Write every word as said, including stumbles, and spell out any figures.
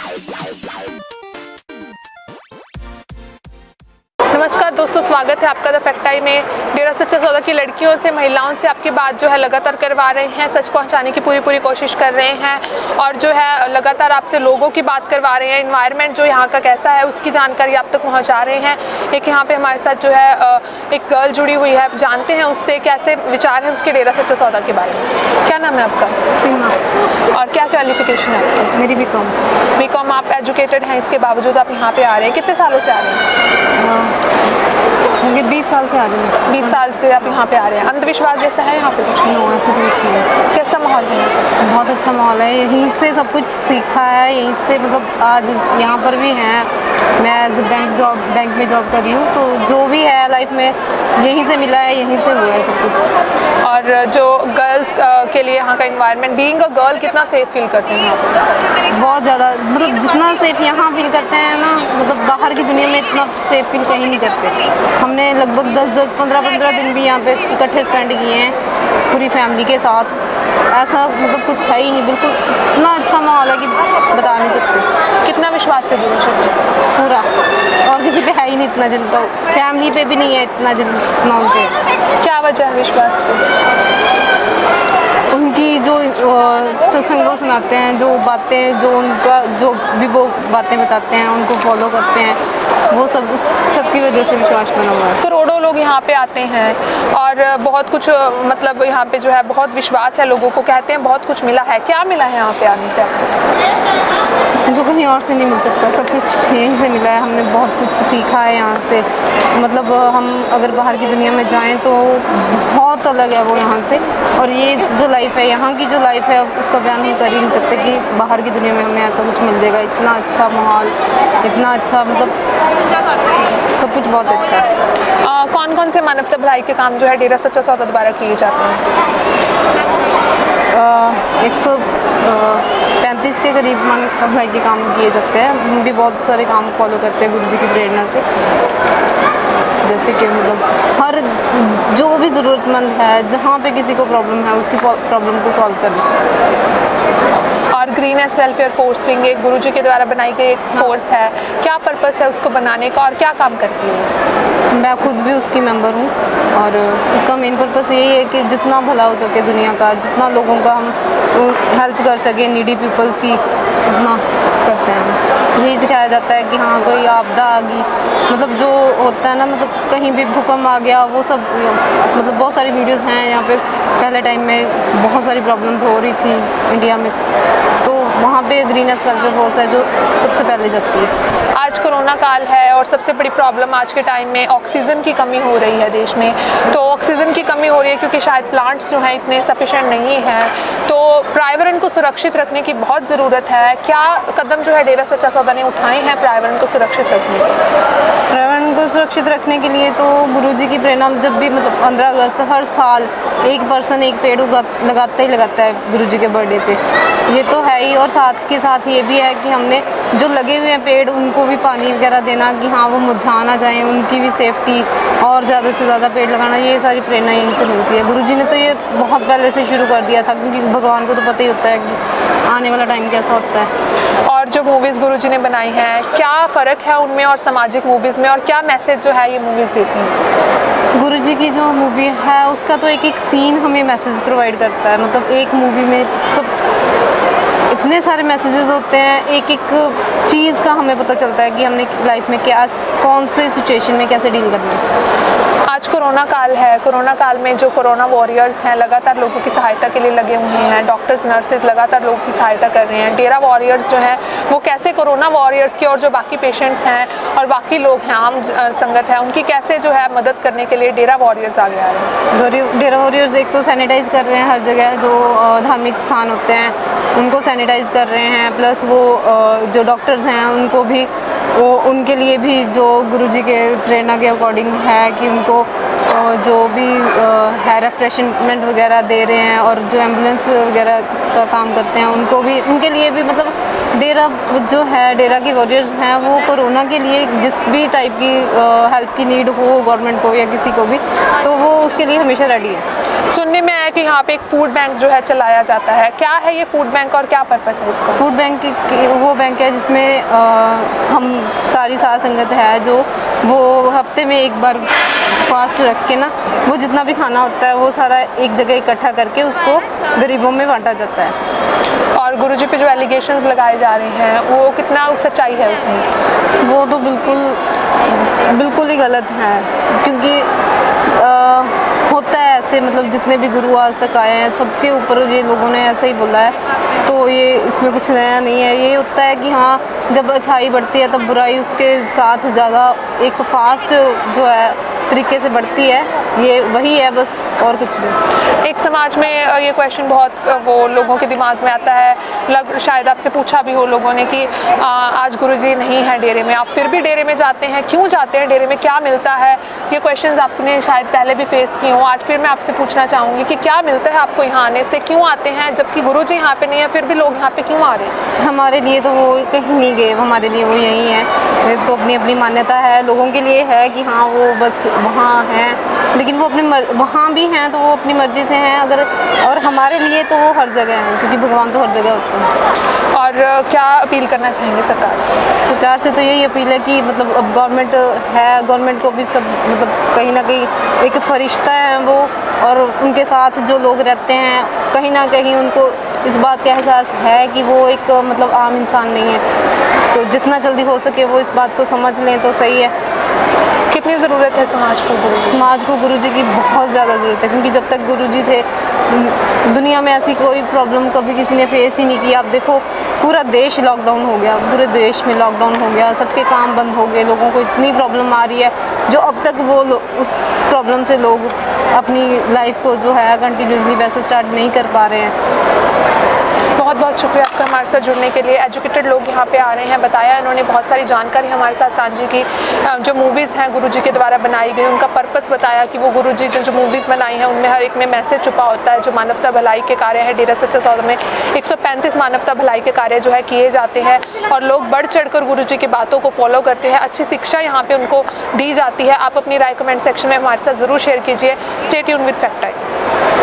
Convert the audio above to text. नमस्कार दोस्तों, स्वागत है आपका द फैक्ट आई में। डेरा सच्चा सौदा की लड़कियों से, महिलाओं से आपकी बात जो है लगातार करवा रहे हैं, सच पहुंचाने की पूरी पूरी कोशिश कर रहे हैं और जो है लगातार आपसे लोगों की बात करवा रहे हैं। इन्वायरमेंट जो यहाँ का कैसा है उसकी जानकारी आप तक पहुंचा रहे हैं। एक यहाँ पे हमारे साथ जो है एक गर्ल जुड़ी हुई है, आप जानते हैं उससे कैसे विचार है उसके डेरा सच्चा सौदा के बारे में। क्या नाम है आपका? सीमा। और क्या क्वालिफिकेशन है आपकी? मेरी बी कॉम। B com. आप एजुकेटेड हैं, इसके बावजूद आप यहाँ पर आ रहे हैं। कितने सालों से आ रहे हैं? ये बीस साल से आ रही है। बीस साल से आप यहाँ पे आ रहे हैं। अंधविश्वास जैसा है यहाँ पे? कुछ नहीं, ऐसे तो कुछ नहीं। कैसा माहौल है? बहुत अच्छा माहौल है, यहीं से सब कुछ सीखा है, यहीं से मतलब आज यहाँ पर भी हैं। मैं एज बैंक जॉब बैंक में जॉब कर रही हूँ, तो जो भी है लाइफ में यहीं से मिला है, यहीं से हुआ है सब कुछ। और जो गर्ल्स के लिए यहाँ का इन्वायरमेंट, बीइंग अ गर्ल कितना सेफ फील करते हैं आप? बहुत ज़्यादा, मतलब जितना सेफ यहाँ फील करते हैं ना, मतलब बाहर की दुनिया में इतना सेफ फील कहीं नहीं करते। हमने लगभग दस दस पंद्रह पंद्रह दिन भी यहाँ पे इकट्ठे स्पेंड किए हैं पूरी फैमिली के साथ। ऐसा मतलब कुछ है ही नहीं, बिल्कुल इतना अच्छा माहौल है कि बता नहीं सकते। कितना विश्वास है पूरा, और किसी पे है ही नहीं इतना, जिनका फैमिली पे भी नहीं है इतना जितना उनके। क्या वजह है विश्वास पे? उनकी जो सत्संग वो सुनाते हैं, जो बातें जो उनका जो भी वो बातें बताते हैं, उनको फॉलो करते हैं, वो सब उस सब की वजह से विश्वास बना हुआ है। करोड़ों लोग यहाँ पे आते हैं और बहुत कुछ मतलब यहाँ पे जो है बहुत विश्वास है लोगों को, कहते हैं बहुत कुछ मिला है। क्या मिला है यहाँ पे आने से आपको? जो कहीं और से नहीं मिल सकता, सब कुछ यहीं से मिला है। हमने बहुत कुछ सीखा है यहाँ से, मतलब हम अगर बाहर की दुनिया में जाएँ तो बहुत अलग है वो यहाँ से, और ये जो लाइफ है यहाँ की, जो लाइफ है उसका बयान हम कर ही नहीं सकते कि बाहर की दुनिया में हमें ऐसा कुछ मिल जाएगा। इतना अच्छा माहौल, इतना अच्छा, मतलब सब कुछ बहुत अच्छा है। आ, कौन कौन से मानवता भलाई के काम जो है डेरा सच्चा सौदा द्वारा किए जाते हैं? एक सौ पैंतीस के करीब मानवता भलाई के काम किए जाते हैं। हम भी बहुत सारे काम फॉलो करते हैं गुरु जी की प्रेरणा से, जैसे कि मतलब हर जो भी ज़रूरतमंद है, जहाँ पे किसी को प्रॉब्लम है उसकी प्रॉब्लम को सॉल्व करना। और ग्रीन वेलफेयर फोर्स विंग एक गुरुजी के द्वारा बनाई गई एक फोर्स है, क्या पर्पस है उसको बनाने का और क्या काम करती है? मैं खुद भी उसकी मेंबर हूँ और उसका मेन पर्पस यही है कि जितना भला हो सके दुनिया का, जितना लोगों का हम हेल्प कर सकें, नीडी पीपल्स की उतना करते हैं। यही सिखाया जाता है कि हाँ कोई आपदा आ गई, मतलब जो होता है ना, मतलब कहीं भी भूकंप आ गया, वो सब मतलब बहुत सारी वीडियोस हैं यहाँ पे। पहले टाइम में बहुत सारी प्रॉब्लम्स हो रही थी इंडिया में, तो वहाँ पे ग्रीन वेलफेयर फोर्स है जो सबसे पहले जाती है। आज कोरोना काल है और सबसे बड़ी प्रॉब्लम आज के टाइम में ऑक्सीजन की कमी हो रही है देश में, तो ऑक्सीजन की कमी हो रही है क्योंकि शायद प्लांट्स जो हैं इतने सफिशेंट नहीं हैं, तो पर्यावरण को सुरक्षित रखने की बहुत ज़रूरत है। क्या कदम जो है डेरा सच्चा सौदा ने उठाए हैं पर्यावरण को सुरक्षित रखने के लिए? पर्यावरण को सुरक्षित रखने के लिए तो गुरु जी की प्रेरणा, जब भी मतलब पंद्रह अगस्त हर साल एक पर्सन एक पेड़ उगा लगाता ही लगाता है गुरु जी के बर्थडे पर, ये तो है ही। और साथ के साथ ये भी है कि हमने जो लगे हुए हैं पेड़ उनको भी पानी वगैरह देना कि हाँ वो मुरझाना जाए, उनकी भी सेफ्टी और ज़्यादा से ज़्यादा पेड़ लगाना, ये सारी प्रेरणा यहीं से मिलती है। गुरुजी ने तो ये बहुत पहले से शुरू कर दिया था क्योंकि भगवान को तो पता ही होता है कि आने वाला टाइम कैसा होता है। और जो मूवीज़ गुरुजी ने बनाई हैं, क्या फ़र्क है उनमें और सामाजिक मूवीज़ में, और क्या मैसेज जो है ये मूवीज़ देती हैं? गुरुजी की जो मूवी है उसका तो एक एक सीन हमें मैसेज प्रोवाइड करता है, मतलब एक मूवी में सब इतने सारे मैसेजेस होते हैं, एक एक चीज़ का हमें पता चलता है कि हमने लाइफ में क्या, कौन से सिचुएशन में कैसे डील करना है। आज कोरोना काल है, कोरोना काल में जो कोरोना वॉरियर्स हैं लगातार लोगों की सहायता के लिए लगे हुए हैं, डॉक्टर्स नर्सेज लगातार लोगों की सहायता कर रहे हैं। डेरा वॉरियर्स जो हैं वो कैसे कोरोना वॉरियर्स की और जो बाकी पेशेंट्स हैं और बाकी लोग हैं, आम संगत है, उनकी कैसे जो है मदद करने के लिए डेरा वॉरियर्स आ गया है? डेरा वॉरियर्स एक तो सैनिटाइज़ कर रहे हैं हर जगह, जो धार्मिक स्थान होते हैं उनको सैनिटाइज़ कर रहे हैं, प्लस वो जो डॉक्टर्स हैं उनको भी, वो उनके लिए भी जो गुरुजी के प्रेरणा के अकॉर्डिंग है कि उनको जो भी है रिफ्रेशमेंट वगैरह दे रहे हैं और जो एम्बुलेंस वगैरह का काम करते हैं उनको भी, उनके लिए भी मतलब डेरा जो है डेरा के वॉरियर्स हैं वो कोरोना के लिए जिस भी टाइप की हेल्प की नीड हो गवर्नमेंट को या किसी को भी, तो वो उसके लिए हमेशा रेडी है। सुनने में आया कि यहाँ पे एक फ़ूड बैंक जो है चलाया जाता है, क्या है ये फ़ूड बैंक और क्या पर्पस है इसका? फ़ूड बैंक वो बैंक है जिसमें आ, हम सारी साथ संगत है जो वो हफ्ते में एक बार फास्ट रख के ना वो जितना भी खाना होता है वो सारा एक जगह इकट्ठा करके उसको गरीबों में बांटा जाता है। और गुरुजी पे जो एलिगेशंस लगाए जा रहे हैं वो कितना सच्चाई है उसमें? वो तो बिल्कुल बिल्कुल ही गलत है, क्योंकि आ, होता है ऐसे, मतलब जितने भी गुरु आज तक आए हैं सबके ऊपर ये लोगों ने ऐसा ही बोला है, तो ये इसमें कुछ नया नहीं है। ये होता है कि हाँ, जब अच्छाई बढ़ती है तब बुराई उसके साथ ज़्यादा एक फास्ट जो है तरीके से बढ़ती है, ये वही है बस और कुछ नहीं। एक समाज में ये क्वेश्चन बहुत वो लोगों के दिमाग में आता है, लग शायद आपसे पूछा भी हो लोगों ने कि आ, आज गुरुजी नहीं है डेरे में, आप फिर भी डेरे में जाते हैं, क्यों जाते हैं डेरे में, क्या मिलता है? ये क्वेश्चंस आपने शायद पहले भी फेस किए हों, आज फिर मैं आपसे पूछना चाहूँगी कि क्या मिलता है आपको यहाँ आने से, क्यों आते हैं जबकि गुरुजी यहाँ पर नहीं है, फिर भी लोग यहाँ पर क्यों आ रहे हैं? हमारे लिए तो वो कहीं नहीं गए, हमारे लिए वो यहीं है, तो अपनी अपनी मान्यता है लोगों के लिए है कि हाँ वो बस वहाँ हैं, लेकिन वो अपने मर... वहाँ भी हैं तो वो अपनी मर्ज़ी से हैं, अगर और हमारे लिए तो वो हर जगह हैं, क्योंकि भगवान तो हर जगह होते हैं। और क्या अपील करना चाहेंगे सरकार से? सरकार से तो यही अपील है कि मतलब अब गवर्नमेंट है, गवर्नमेंट को भी सब मतलब कहीं ना कहीं एक फरिश्ता है वो, और उनके साथ जो लोग रहते हैं कहीं ना कहीं उनको इस बात का एहसास है कि वो एक मतलब आम इंसान नहीं है, तो जितना जल्दी हो सके वो इस बात को समझ लें तो सही है। कितनी ज़रूरत है समाज को? समाज को गुरुजी की बहुत ज़्यादा ज़रूरत है, क्योंकि जब तक गुरुजी थे दुनिया में ऐसी कोई प्रॉब्लम कभी किसी ने फेस ही नहीं की। आप देखो पूरा देश लॉकडाउन हो गया, पूरे देश में लॉकडाउन हो गया, सबके काम बंद हो गए, लोगों को इतनी प्रॉब्लम आ रही है जो अब तक वो उस प्रॉब्लम से लोग अपनी लाइफ को जो है कंटिन्यूसली वैसे स्टार्ट नहीं कर पा रहे हैं। बहुत बहुत शुक्रिया आपका हमारे साथ जुड़ने के लिए। एजुकेटेड लोग यहाँ पे आ रहे हैं, बताया इन्होंने, बहुत सारी जानकारी हमारे साथ सांझी की, जो मूवीज़ हैं गुरुजी के द्वारा बनाई गई उनका पर्पस बताया कि वो गुरुजी जो जो मूवीज़ बनाई हैं उनमें हर एक में मैसेज छुपा होता है। जो मानवता भलाई के कार्य है डेरा सच्चा सौदा में एक सौ पैंतीस मानवता भलाई के कार्य जो है किए जाते हैं और लोग बढ़ चढ़ कर गुरुजी की बातों को फॉलो करते हैं, अच्छी शिक्षा यहाँ पर उनको दी जाती है। आप अपनी राय कमेंट सेक्शन में हमारे साथ ज़रूर शेयर कीजिए। Stay tune with fact I.